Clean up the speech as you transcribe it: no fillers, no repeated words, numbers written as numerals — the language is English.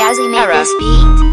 as we make this beat.